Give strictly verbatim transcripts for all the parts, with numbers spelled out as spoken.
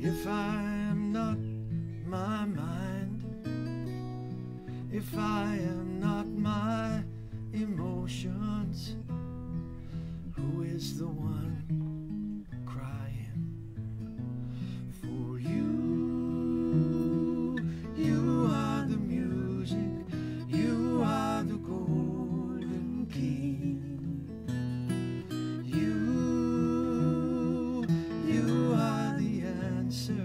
If I am not my mind, if I am not my emotions, who is the one crying for you? You are the music, you are the golden key. You, you are the answer.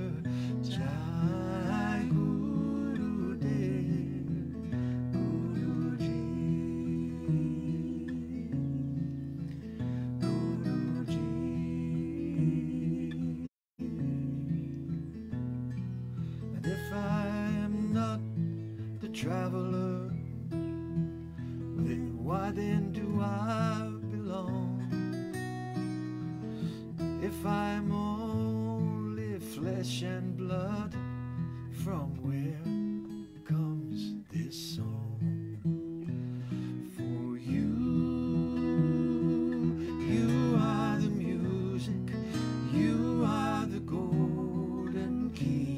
Traveler, then why then do I belong? If I'm only flesh and blood, from where comes this song? For you, you are the music, you are the golden key.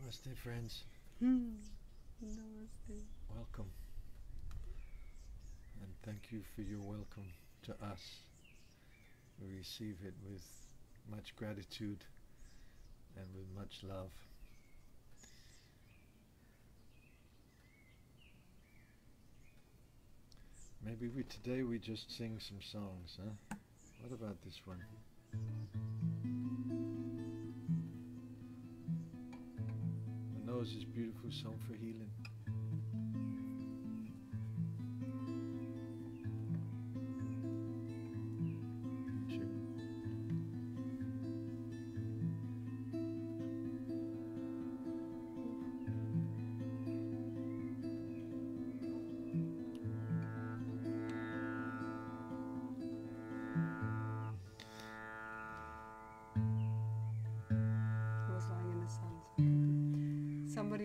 Namaste, friends. Namaste. Welcome. And thank you for your welcome to us. We receive it with much gratitude and with much love. Maybe we today we just sing some songs, huh? What about this one? Manose is beautiful song for healing.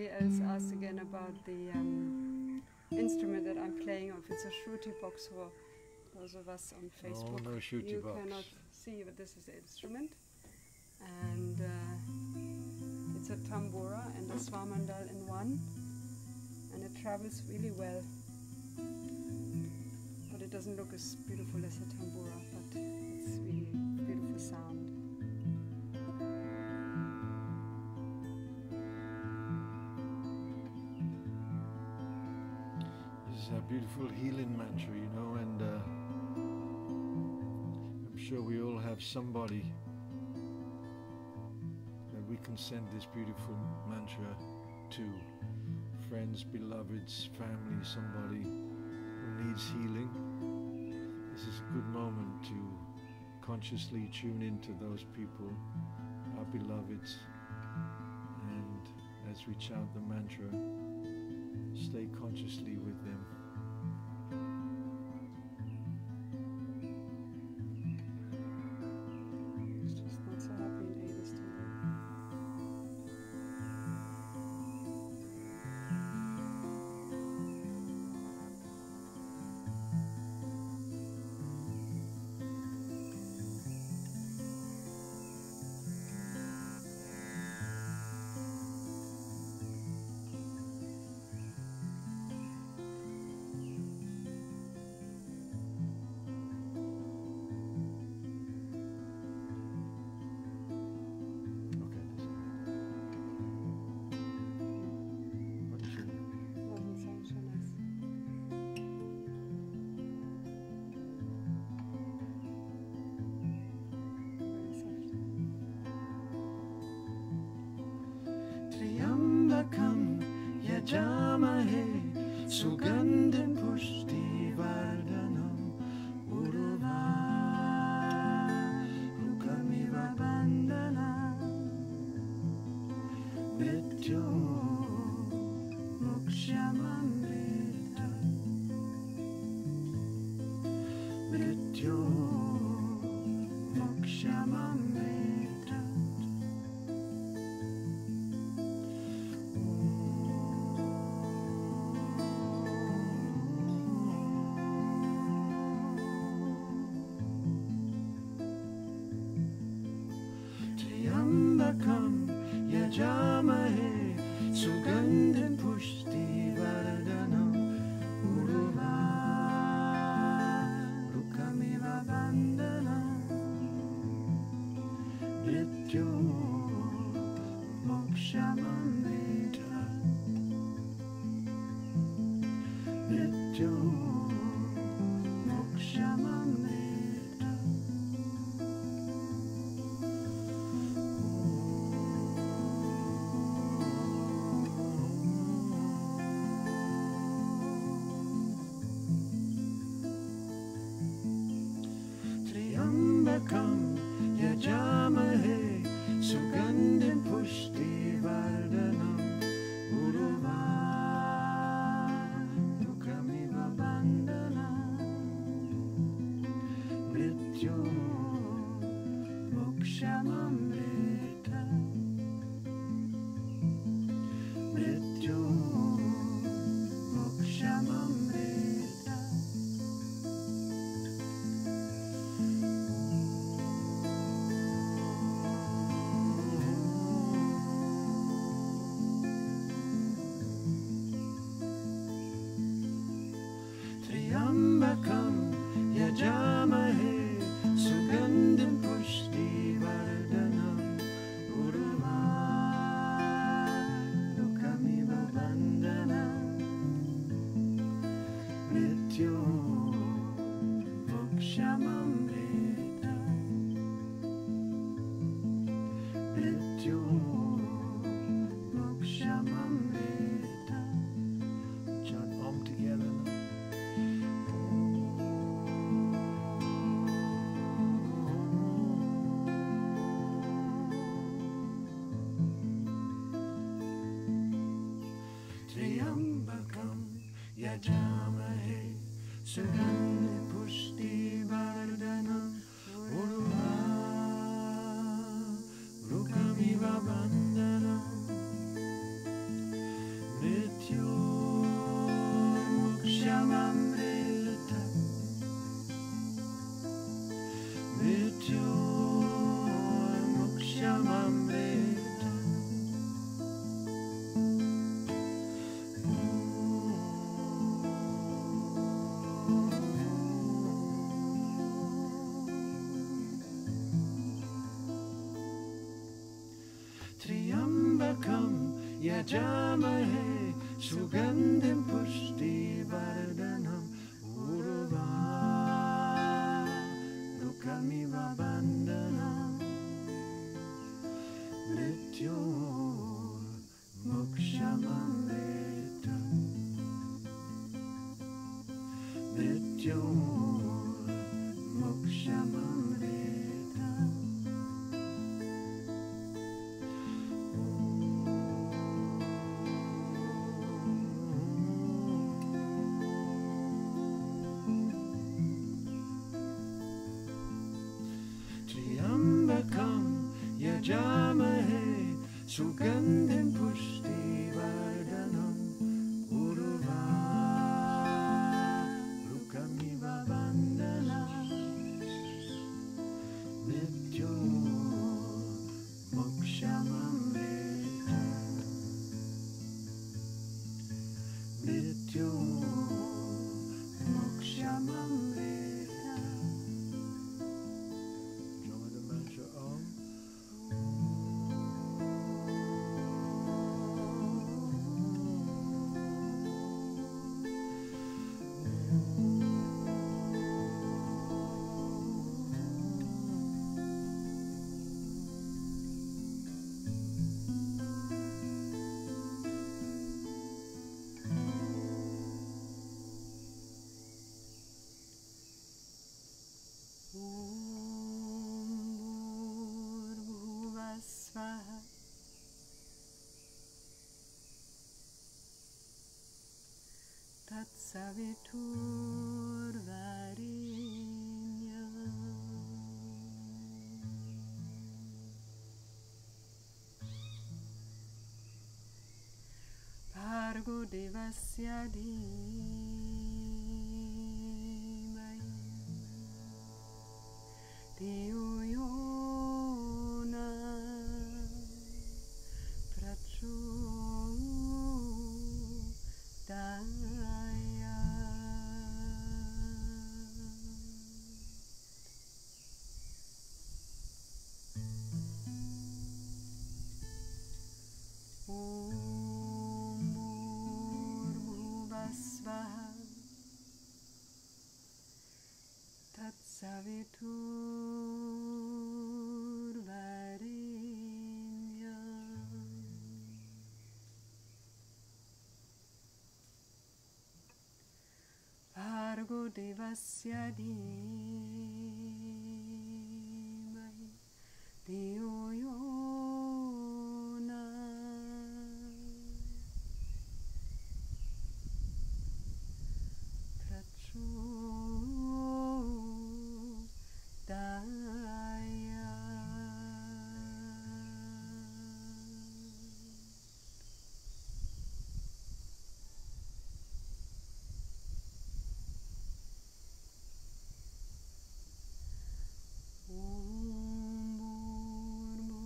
somebody else asked again about the um, instrument that I'm playing on. It's a shruti box for those of us on Facebook. No, no shruti you box. Cannot see, but this is the instrument. And uh, it's a tambura and a swamandal in one. And it travels really well. But it doesn't look as beautiful as a tambura, but it's really beautiful sound. A beautiful healing mantra, you know, and uh, I'm sure we all have somebody that we can send this beautiful mantra to. Friends, beloveds, family, somebody who needs healing. This is a good moment to consciously tune into those people, our beloveds, and as we chant the mantra, stay consciously with them. Yajamahe Sugandhim Pushtivardhanam Urva Rukamiva Bandhana Mrityu Mokshamamrita Mrityu Mokshamamrita Yajamahe Sugandhim Pushtivardhanam Urva Rukamiva Bandhanam Mrityu Mokshamamrita Mrityu Mokshamamrita Yajamahe Sugandhim Pushtivardhanam Urva Rukamiva Bandhanam Mrityu Mokshamamrita Mrityu Mokshamamrita Yajamahe Sugandhim Pushtivardhanam Urva Rukamiva Bandhanam Mrityu Mokshamamrita Mrityu Mokshamamrita. Chant Om together now. Yajamahe Sugandhim Pushtivardhanam Urva Rukamiva Bandhanam Yakam, Yajamahe, Sugandhim Pushti Vardhanam, Urva, Dukamiva Bandhanam, Mrityor, Mokshamamrita, Mrityor, Mokshamamrita. Yajamahe, Sugandhim Pushti Vardhanam, Urva, Rukamiva Bandhanam, Nityo, Mokshamamrita, Nityo, Mokshamamrita. Saviturvarinya Bhargo Devasya Dhimai Dhiyo Na Prachodaya. Saviturvarinya Bhargo Devasya Dhimai Dhiyo Na Prachodaya. Om Bhur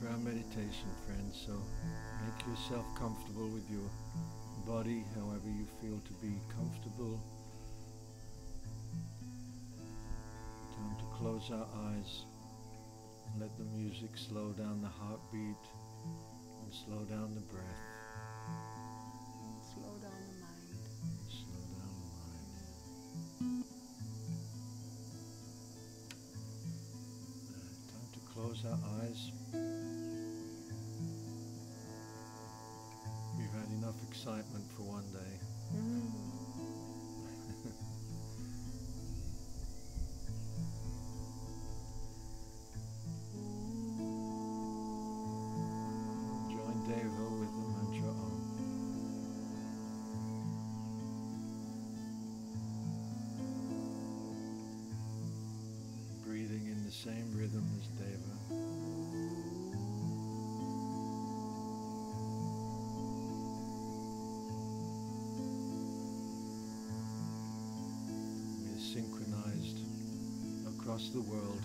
For our meditation, friends, so make yourself comfortable with your body, however you feel to be comfortable. Time to close our eyes and let the music slow down the heartbeat and slow down the breath. Slow down the mind. Slow down the mind. Time to close our eyes. Enough excitement for one day. Mm. Join Deva with the mantra Om. Breathing in the same rhythm as Deva. Synchronized across the world.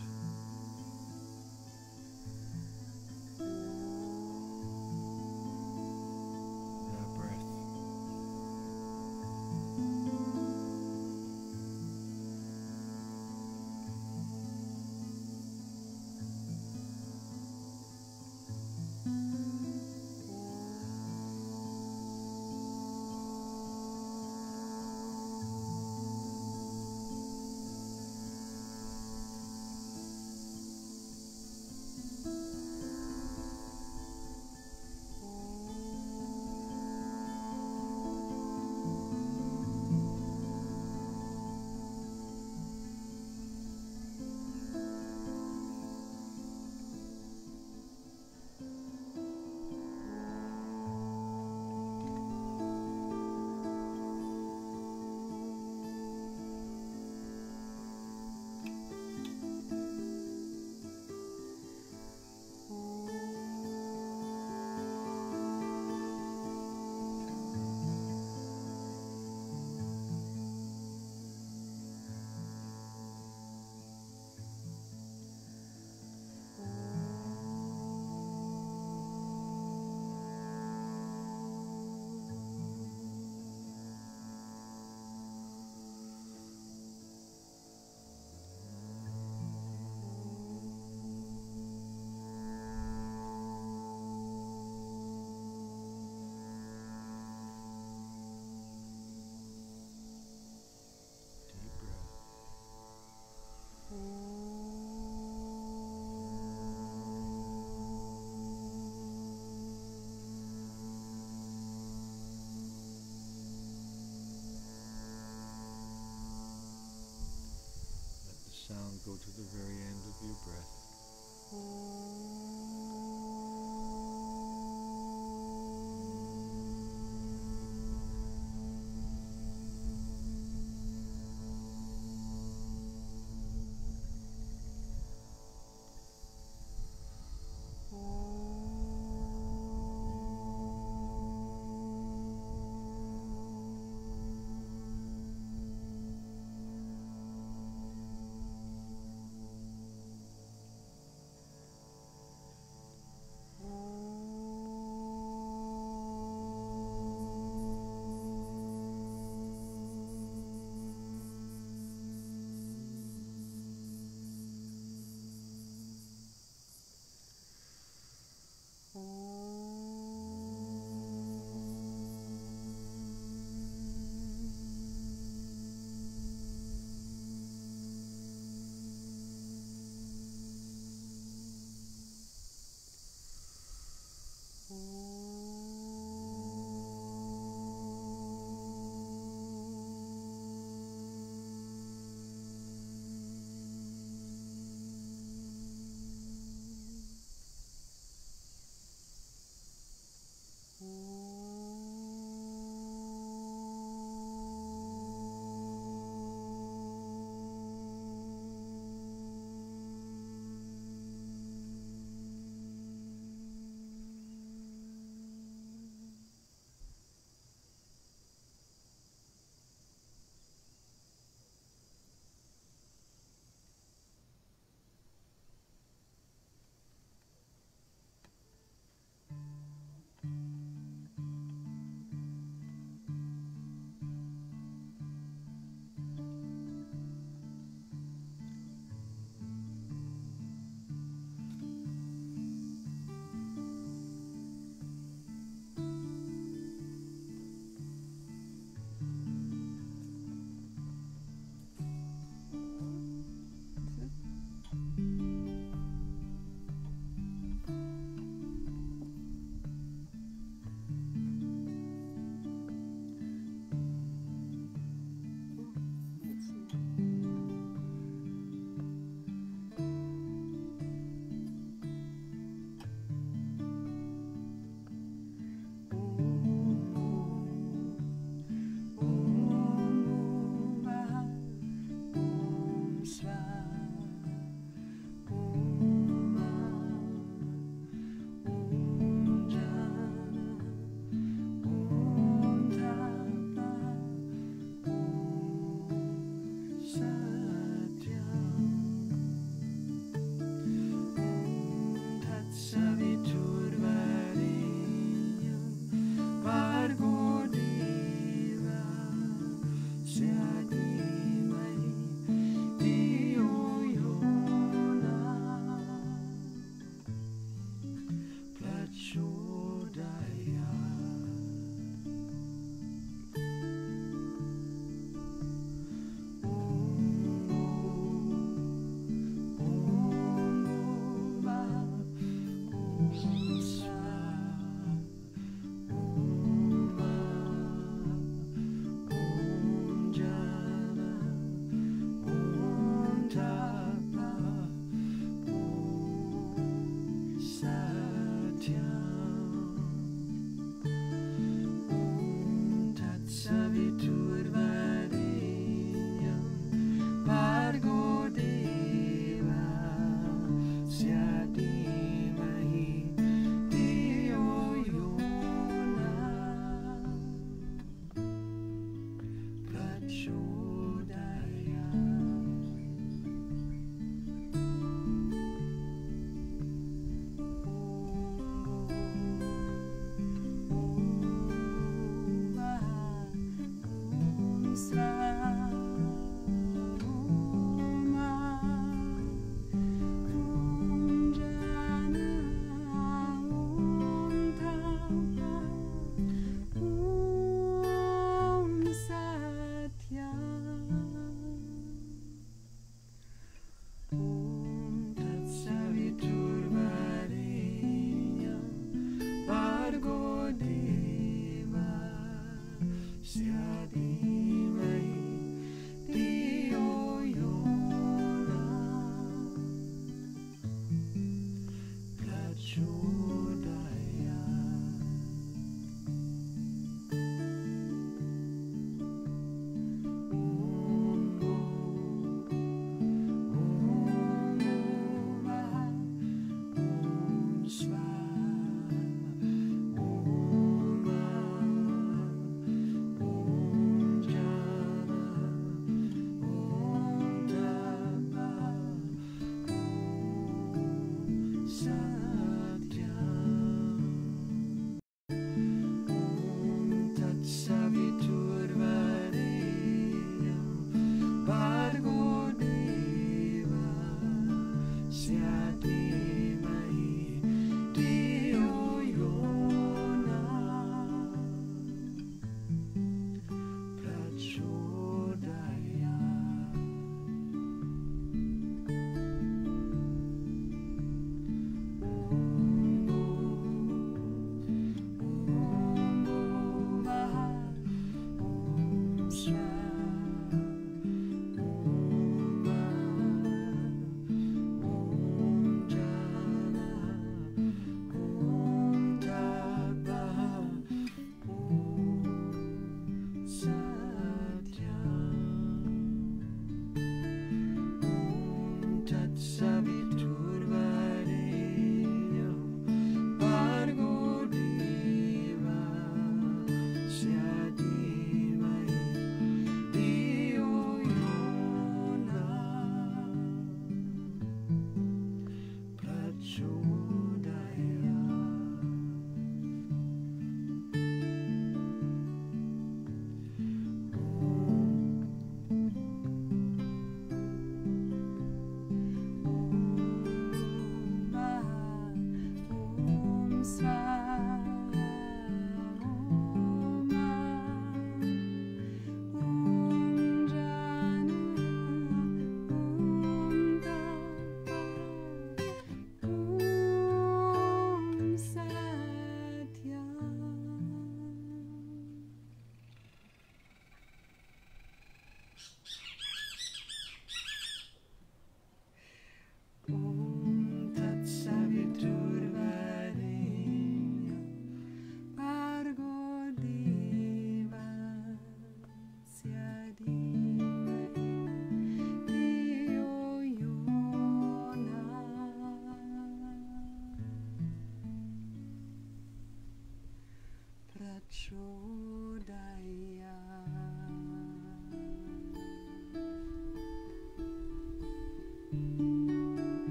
Sound go to the very end of your breath.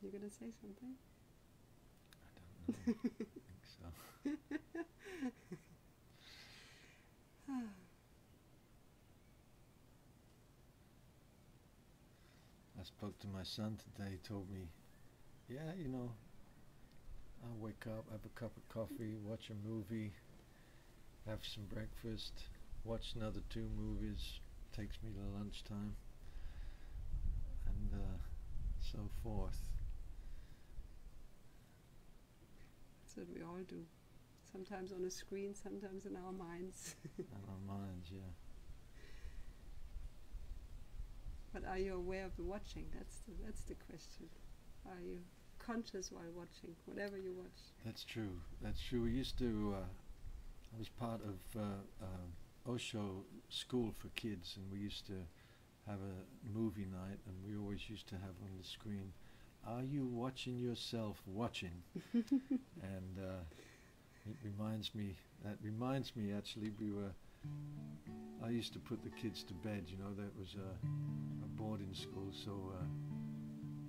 You're gonna say something? I don't know. I think so. I spoke to my son today. He told me, yeah, you know, I'll wake up, have a cup of coffee, watch a movie, have some breakfast, watch another two movies, takes me to lunchtime, and uh, so forth. that we all do. Sometimes on a screen, sometimes in our minds. In our minds, yeah. But are you aware of the watching? That's the, that's the question. Are you conscious while watching, whatever you watch? That's true. That's true. We used to, uh, I was part of uh, uh, Osho school for kids, and we used to have a movie night, and we always used to have on the screen, "Are you watching yourself watching?" And uh, it reminds me, that reminds me actually, we were, I used to put the kids to bed, you know, that was a, a boarding school, so uh,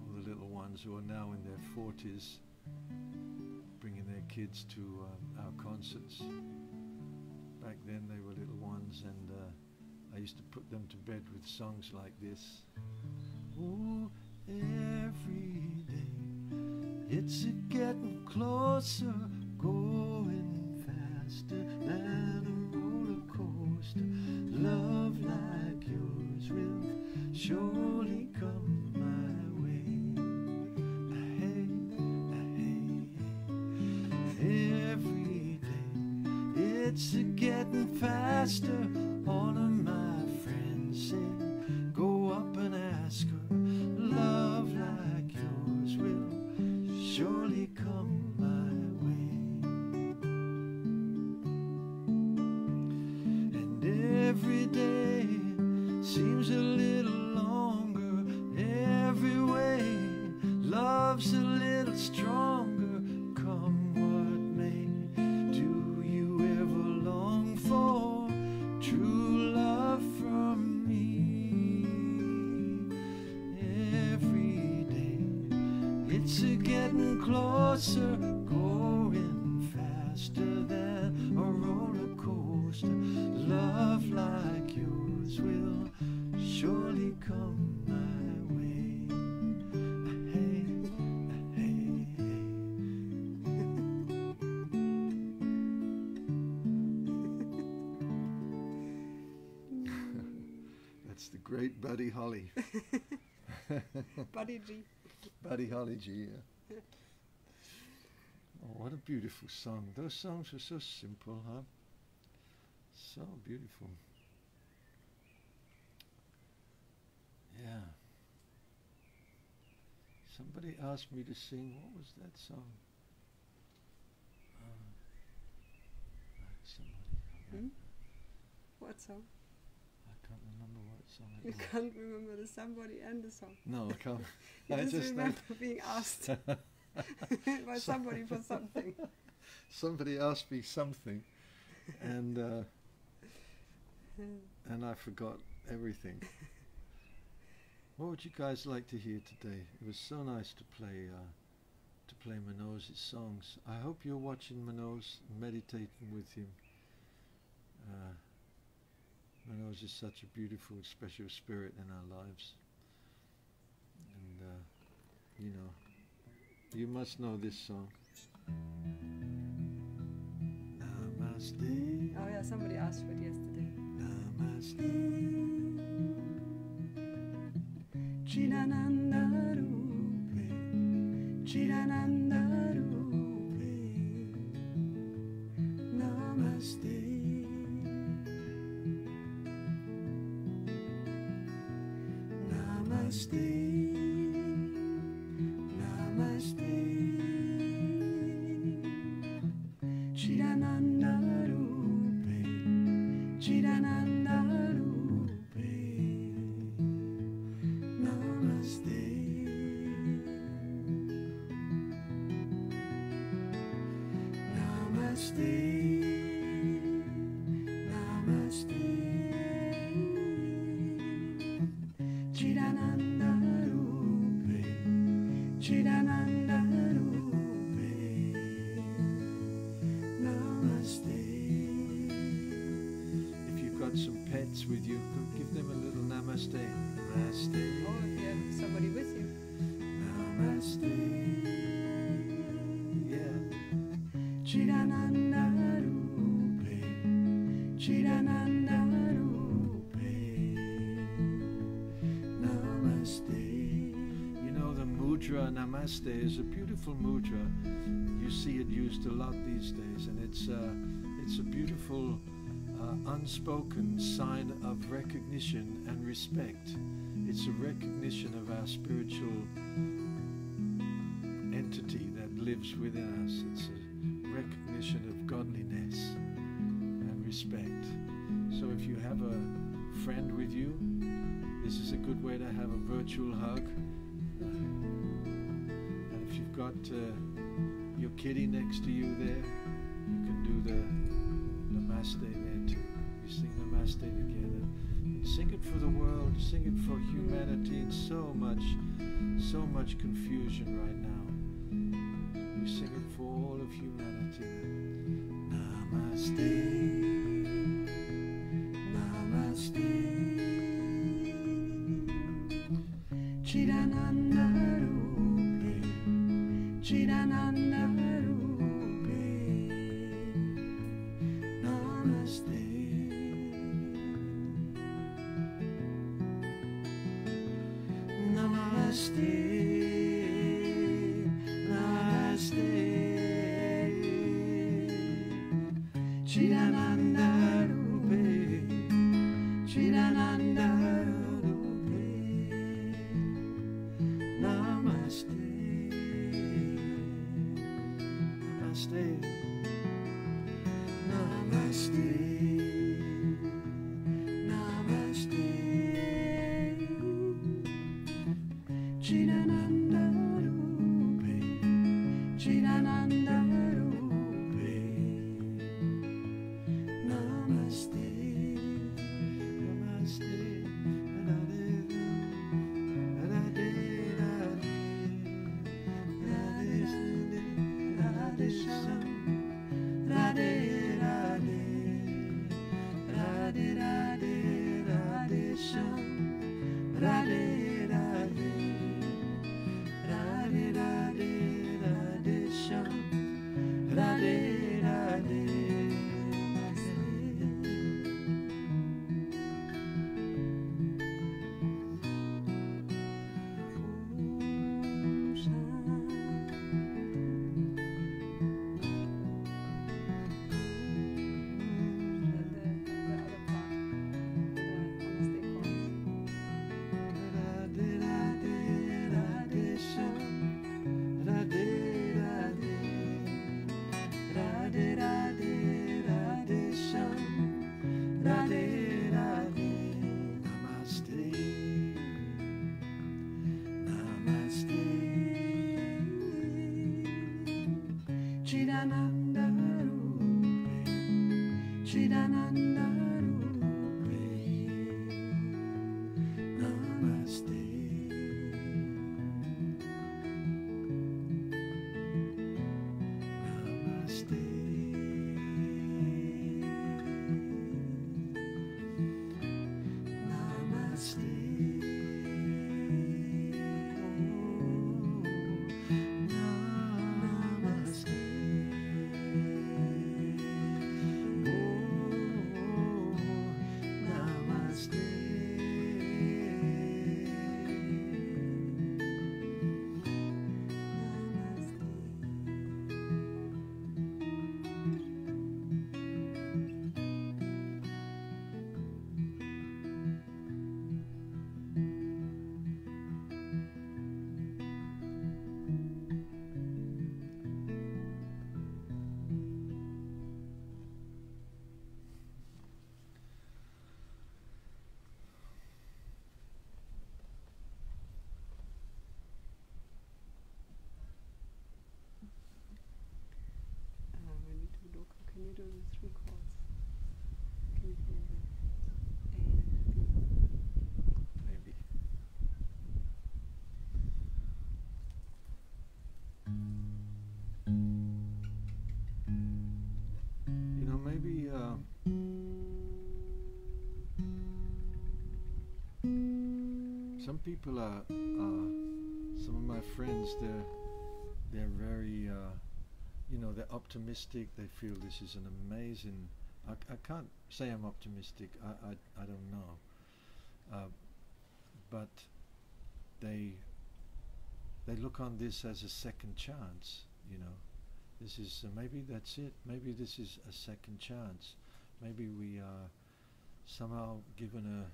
all the little ones who are now in their forties, bringing their kids to uh, our concerts. Back then they were little ones, and uh, I used to put them to bed with songs like this. Oh, every day, it's a getting closer, going faster than a roller coaster. Love like yours will surely come my way. Hey, hey, hey. Every day, it's a getting faster. All of my friends say, go up and ask her. Love like yours will surely come my way. And every day seems a little longer. Every way love's a little stronger. Come what may, do you ever long for true love from me? It's a getting closer, going faster than a roller coaster. Love like yours will surely come my way. Hey, hey, hey. That's the great Buddy Holly. Buddy G. Buddy Holly G, yeah. Oh, what a beautiful song. Those songs are so simple, huh? So beautiful. Yeah. Somebody asked me to sing, what was that song? Um, somebody, hmm? What song? I can't remember what song it was. You can't remember the somebody and the song. No, I can't. You I just, just remember being asked by somebody for something. Somebody asked me something, and uh, and I forgot everything. What would you guys like to hear today? It was so nice to play uh, to play Manose's songs. I hope you're watching Manose, meditating with him. Uh, Manose is such a beautiful, special spirit in our lives. And, uh, you know, you must know this song. Namaste. Oh, yeah, somebody asked for it yesterday. Namaste. Chidananda Rupa. Chidananda Rupa. Namaste. Namaste, Namaste, Chidananda Rupa, Chidananda Rupa, Namaste. Namaste, Namaste. Chidananda Rupa, Chidananda Rupa, Namaste. If you've got some pets with you, give them a little Namaste. Namaste. Or oh, if you have somebody with you. Namaste. Yeah. Chidananda Rupa, Chidananda Rupa. Namaste. You know, the mudra, Namaste, is a beautiful mudra. You you see it used a lot these days, and it's uh, it's a beautiful uh, unspoken sign of recognition and respect. It's a recognition of our spiritual entity that lives within us. It's a recognition of godliness and respect. So if you have a friend with you, this is a good way to have a virtual hug. And if you've got uh, your kitty next to you there, you can do the Namaste there too. You sing Namaste together. And sing it for the world, sing it for humanity. It's so much, so much confusion right now. You sing it for all of humanity. Namaste, Namaste. Chidananda Rupa, Chidananda Rupa, Namaste. Namaste, Namaste, Chidananda Rupa, Chidananda Rupa. Namaste, Namaste, Namaste, Chidananda Rupa, Chidananda Rupa, Namaste, Namaste. Chidananda Rupa, Chidananda Rupa, Namaste. Namaste. Namaste. You do the three chords. Can you do the A and B? Maybe. You know, maybe uh, some people are, uh, some of my friends, they're, they're very, uh, you know, they're optimistic, they feel this is an amazing... I, I can't say I'm optimistic, I, I, I don't know. Uh, but they, they look on this as a second chance, you know. This is, uh, maybe that's it. Maybe this is a second chance. Maybe we are somehow given a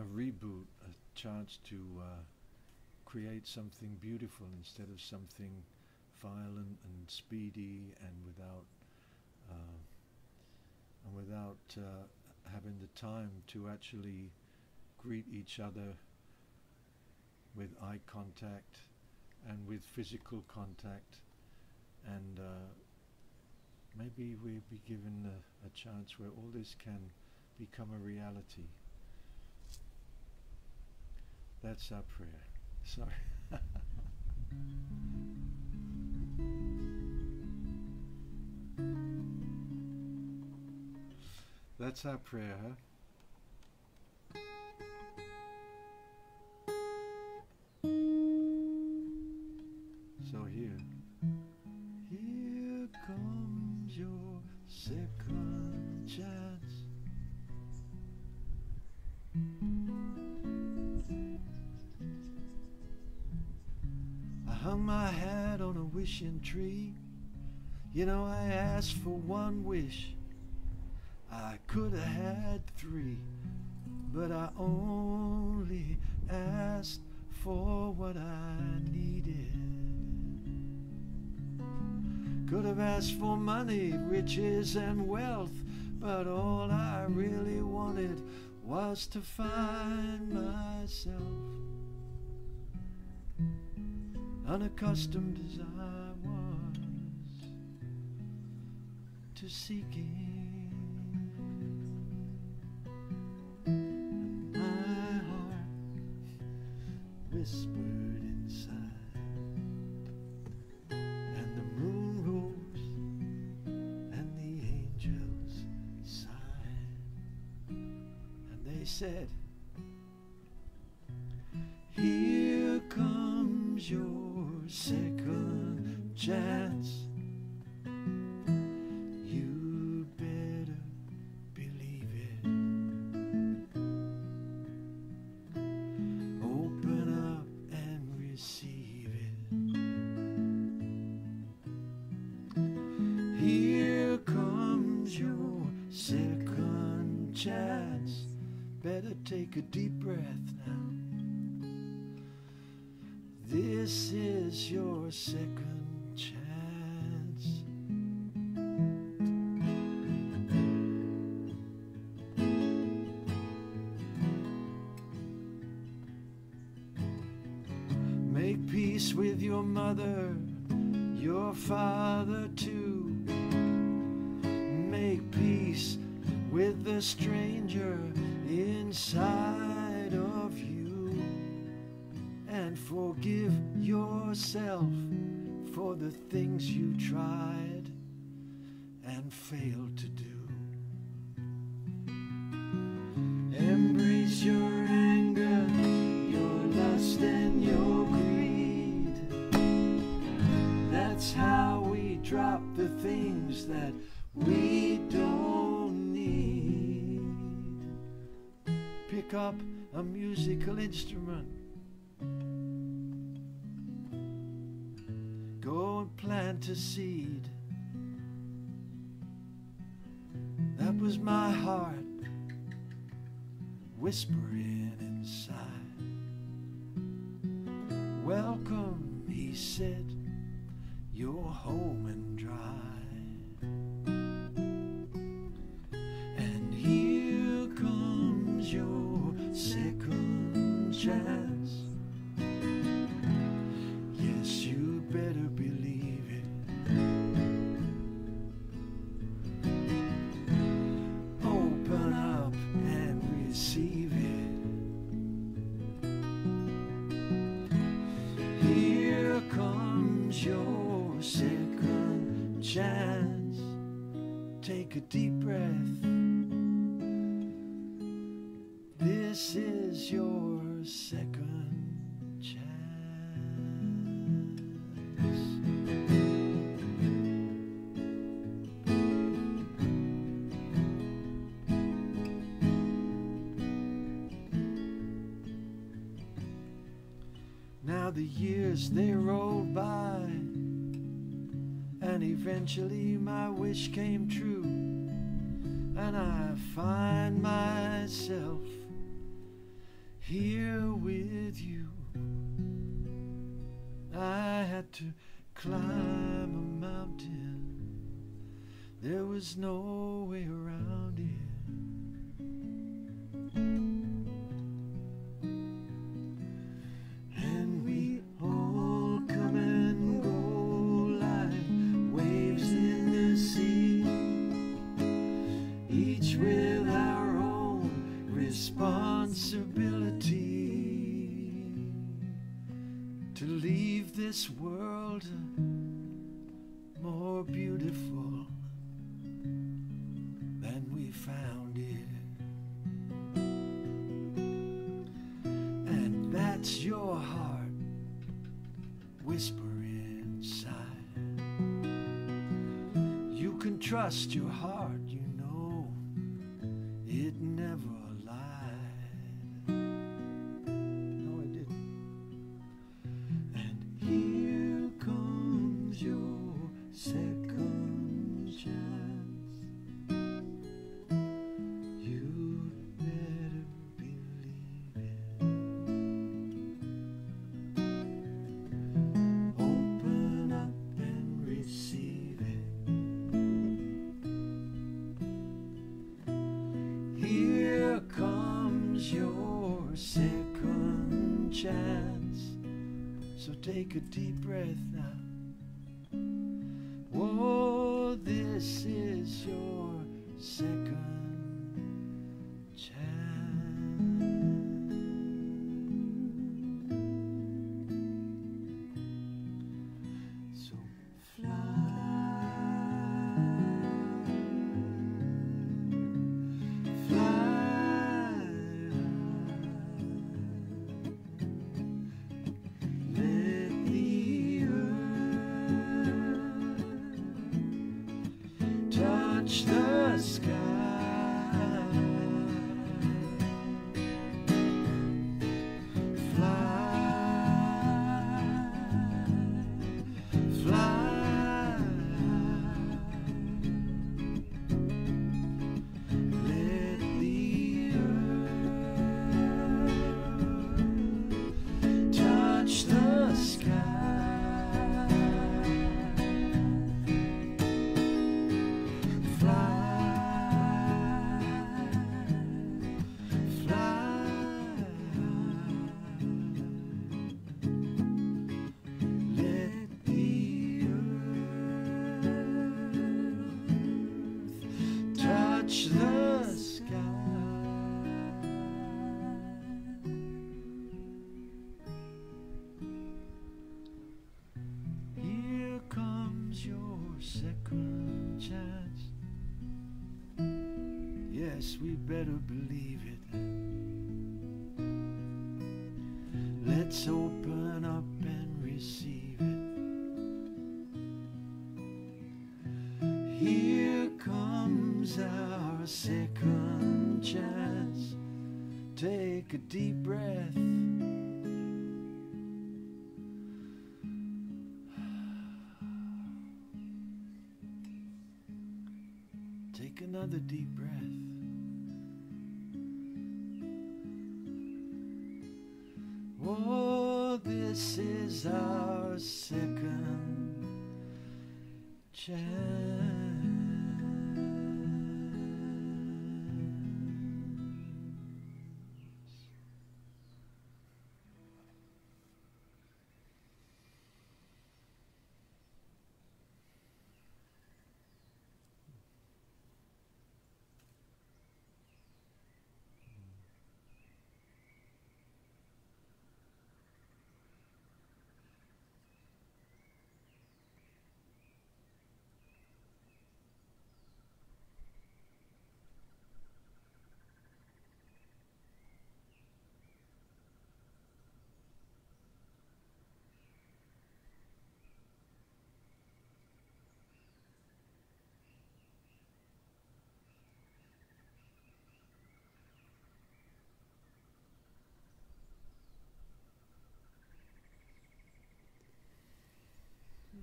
a reboot, a chance to uh, create something beautiful instead of something violent and speedy and without uh, and without uh, having the time to actually greet each other with eye contact and with physical contact. And uh, maybe we'll be given a, a chance where all this can become a reality. That's our prayer. Sorry. That's our prayer, huh? So here. Here comes your second chance. I hung my hat on a wishing tree. You know, I asked for one wish. I could have had three, but I only asked for what I needed. Could have asked for money, riches and wealth, but all I really wanted was to find myself. Unaccustomed as I was to seeking, whispered inside, and the moon rose and the angels sighed, and they said, here comes your second chance. Take a deep breath now. This is your second chance. Make peace with your mother, your father too. Make peace with the stranger inside of you, and forgive yourself for the things you tried and failed to do. Embrace your anger, your lust and your greed. That's how we drop the things that we don't need. Pick up a musical instrument. Go and plant a seed. That was my heart whispering inside. Welcome, he said, you're home and dry. Second chance. Yes, you better believe it. Open up and receive it. Here comes your second chance. Take a deep breath. This is your second chance. Now the years they rolled by, And eventually my wish came true, and I find myself here with you. I had to climb a mountain, there was no way around it. And we all come and go like waves in the sea, each with our own responsibility to leave this world more beautiful than we found it. And that's your heart whispering inside. You can trust your heart, you know it never lied. No, it didn't. And here comes your second chance, you better believe it. Open up and receive it. Here comes your second chance. So take a deep breath now. Oh, this is your second chance. So fly, fly. Touch the sky, fly, fly, let the earth touch the sky. Touch the sky. Here comes your second chance. Yes, we better believe it. Let's open up and receive it. Here comes our second chance. Take a deep breath. Take another deep breath. Oh, this is our second chance.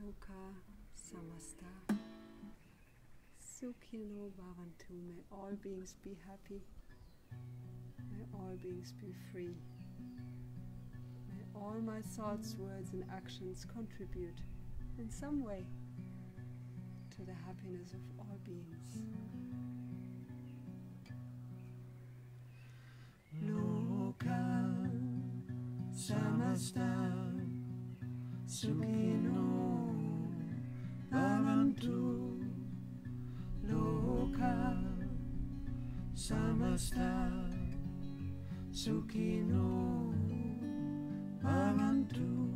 Loka Samastah Sukhino Bhavantu. May all beings be happy. May all beings be free. May all my thoughts, words and actions contribute in some way to the happiness of all beings. Loka Samasta Sukhino Bhavantu. Loka Samasta Sukhino Bhavantu.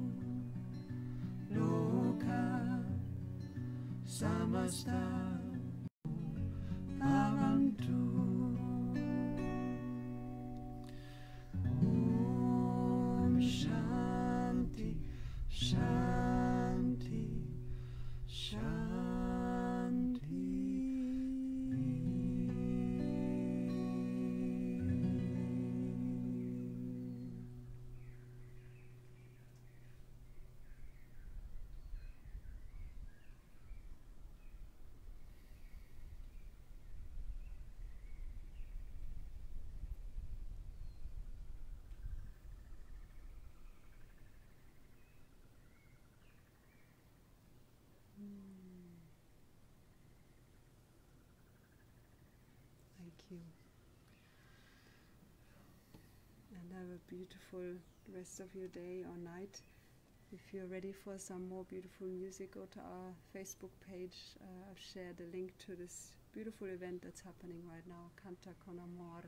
Loka Samasta Bhavantu. You. And have a beautiful rest of your day or night. If you're ready for some more beautiful music, go to our Facebook page. Uh, I've shared a link to this beautiful event that's happening right now, Canta Con Amor,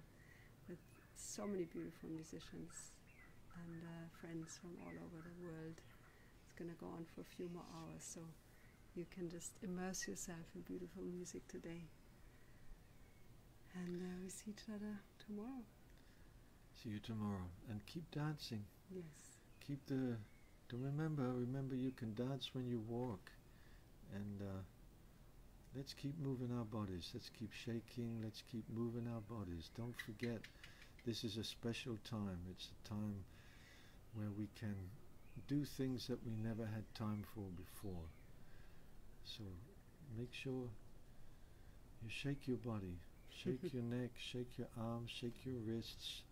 with so many beautiful musicians and uh, friends from all over the world. It's going to go on for a few more hours, so you can just immerse yourself in beautiful music today. And uh, we see each other tomorrow. See you tomorrow. And keep dancing. Yes. Keep the... To remember, remember you can dance when you walk. And uh, let's keep moving our bodies. Let's keep shaking. Let's keep moving our bodies. Don't forget, this is a special time. It's a time where we can do things that we never had time for before. So make sure you shake your body. Shake your neck, shake your arms, shake your wrists.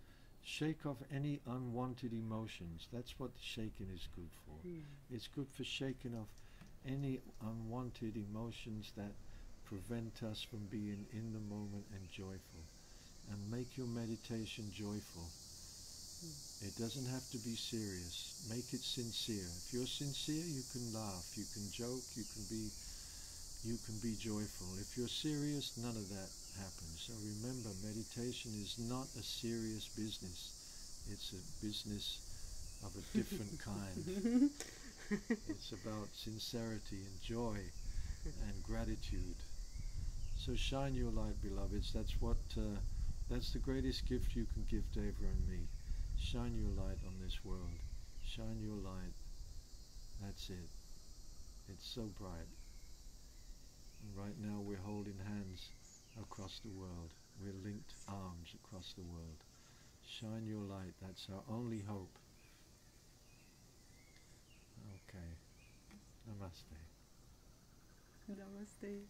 Shake off any unwanted emotions. That's what the shaking is good for. Mm. It's good for shaking off any unwanted emotions that prevent us from being in the moment and joyful. And make your meditation joyful. Mm. It doesn't have to be serious. Make it sincere. If you're sincere, you can laugh, you can joke, you can be... You can be joyful. If you're serious, none of that happens. So remember, meditation is not a serious business. It's a business of a different kind. It's about sincerity and joy and gratitude. So shine your light, beloveds. That's what. Uh, that's the greatest gift you can give Deva and me. Shine your light on this world. Shine your light. That's it. It's so bright. And right now we're holding hands across the world. We're linked arms across the world. Shine your light. That's our only hope. Okay. Namaste. Namaste.